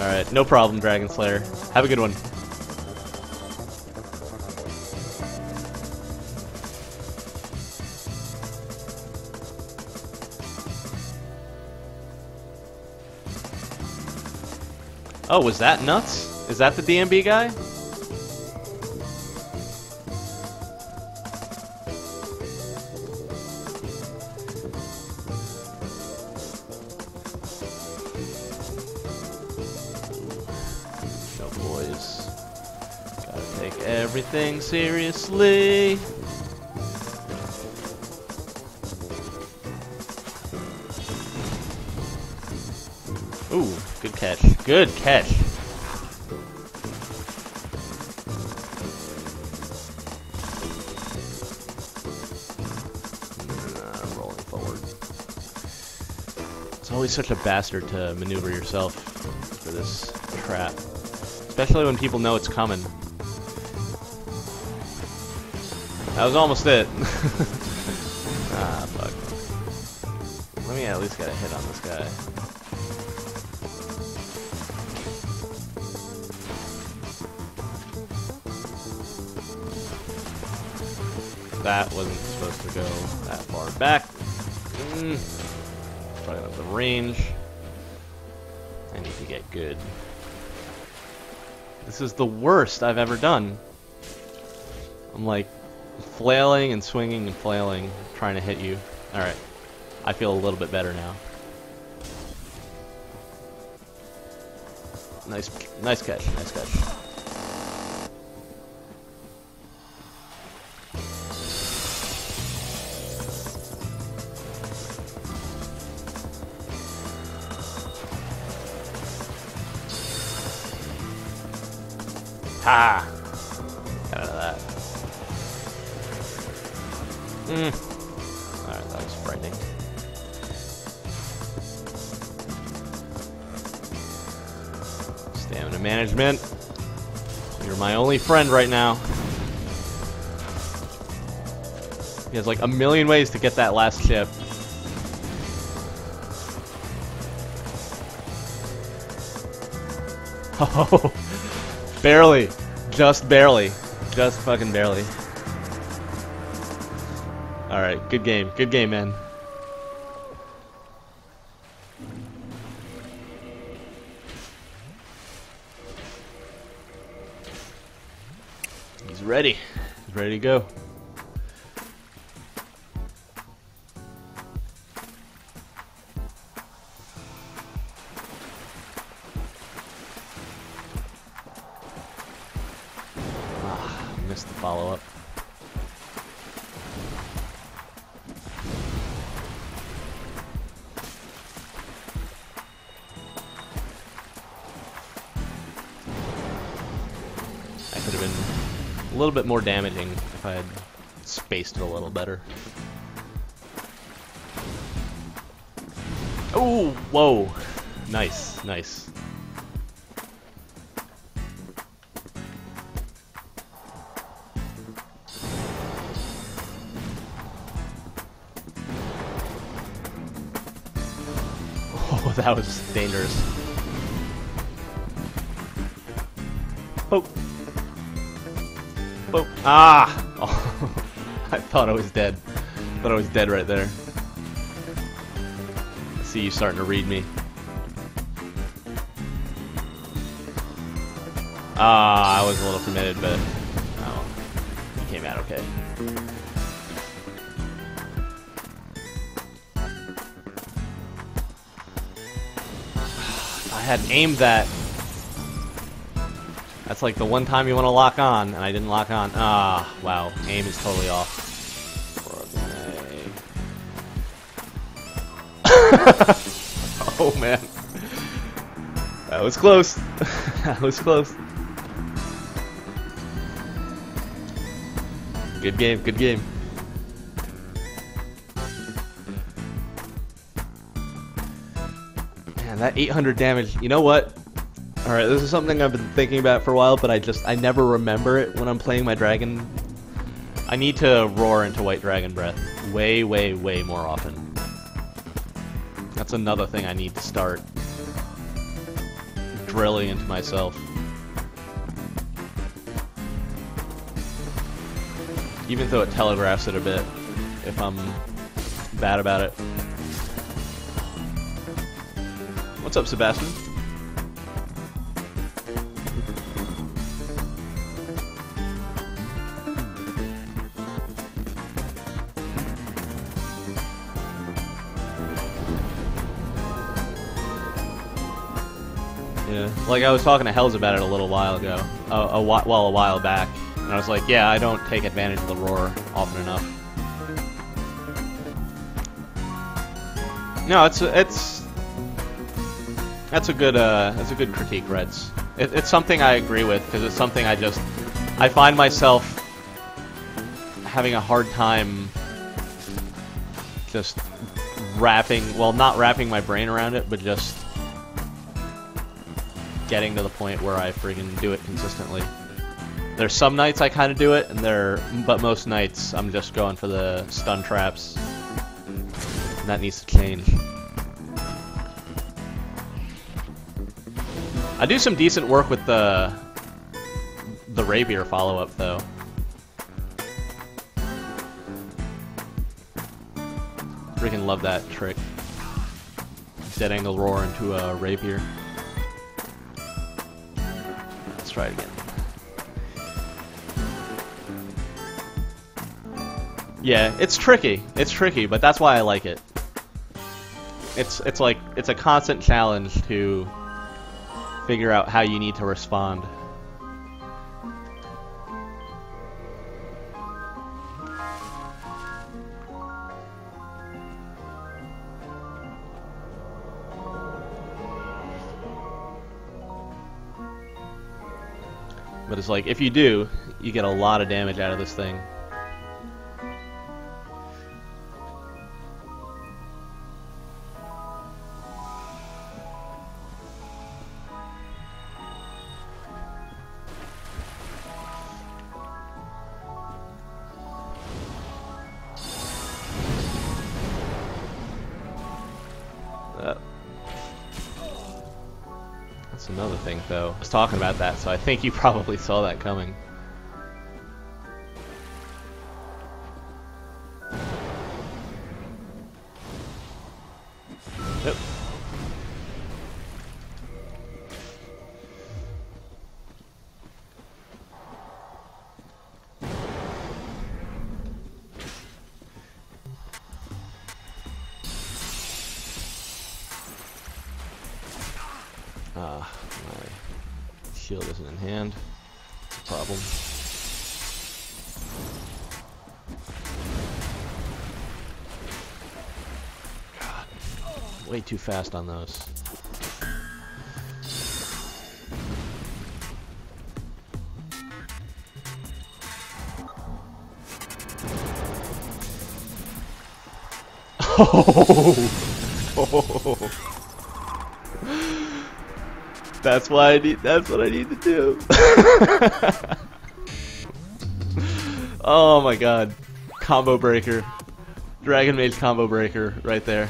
Alright, no problem, Dragon Slayer. Have a good one. Oh, was that nuts? Is that the DMB guy? No boys. Gotta take everything seriously. Ooh, good catch. Good catch. Rolling forward. It's always such a bastard to maneuver yourself for this crap. Especially when people know it's coming. That was almost it. Ah, fuck. Let me at least get a hit on this guy. That wasn't supposed to go that far back. Probably not the range. I need to get good. This is the worst I've ever done. I'm like flailing and swinging and flailing, trying to hit you. Alright. I feel a little bit better now. Nice catch, nice catch. Ah! Got out of that. Alright, that was frightening. Stamina management. You're my only friend right now. He has like a million ways to get that last chip. Oh! Barely. Just barely. Just fucking barely. Alright, good game. Good game, man. He's ready. He's ready to go. Missed the follow-up. That could have been a little bit more damaging if I had spaced it a little better. Oh, whoa! Nice, nice. Oh, that was dangerous. Oh. Oh. Ah! Oh. I thought I was dead. I thought I was dead right there. I see you starting to read me. Ah, I was a little committed, but... Oh. You came out okay. I had aimed that. That's like the one time you want to lock on, and I didn't lock on. Ah, wow. Aim is totally off. Oh, man. That was close. That was close. Good game, good game. That 800 damage, you know what? Alright, this is something I've been thinking about for a while, but I never remember it when I'm playing my dragon. I need to roar into White Dragon Breath way, way, way more often. That's another thing I need to start drilling into myself. Even though it telegraphs it a bit, if I'm bad about it. What's up, Sebastian? Yeah, like I was talking to Hells about it a little while ago, a while back. And I was like, yeah, I don't take advantage of the roar often enough. No, that's a good critique, Reds. It's something I agree with, because it's something I find myself having a hard time just wrapping, well, not wrapping my brain around it, but just getting to the point where I friggin' do it consistently. There's some nights I kind of do it, and but most nights I'm just going for the stun traps. And that needs to change. I do some decent work with the rapier follow-up though. Freaking love that trick. Dead angle roar into a rapier. Let's try it again. Yeah, it's tricky. It's tricky, but that's why I like it. It's like it's a constant challenge to figure out how you need to respond. But it's like if you do, you get a lot of damage out of this thing. Another thing though. I was talking about that, so I think you probably saw that coming. Yep. My shield isn't in hand. It's a problem. God, way too fast on those. Oh. That's what I need to do. Oh my god. Combo breaker. Dragon Mage combo breaker right there.